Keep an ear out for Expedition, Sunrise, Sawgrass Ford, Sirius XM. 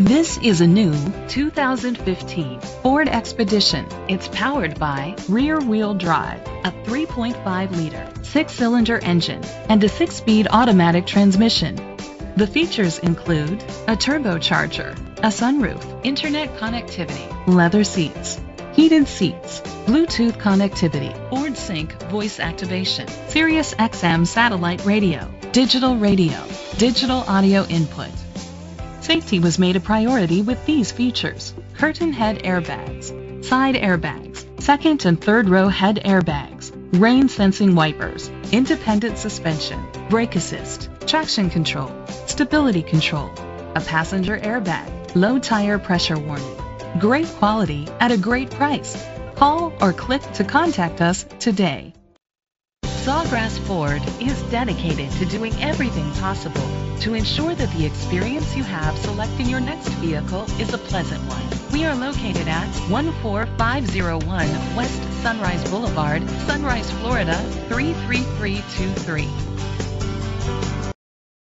This is a new 2015 Ford Expedition. It's powered by rear-wheel drive, a 3.5-liter, 6-cylinder engine, and a 6-speed automatic transmission. The features include a turbocharger, a sunroof, internet connectivity, leather seats, heated seats, Bluetooth connectivity, Ford Sync voice activation, Sirius XM satellite radio, digital audio input. Safety was made a priority with these features: curtain head airbags, side airbags, second and third row head airbags, rain sensing wipers, independent suspension, brake assist, traction control, stability control, a passenger airbag, low tire pressure warning. Great quality at a great price. Call or click to contact us today. Sawgrass Ford is dedicated to doing everything possible to ensure that the experience you have selecting your next vehicle is a pleasant one. We are located at 14501 West Sunrise Boulevard, Sunrise, Florida 33323.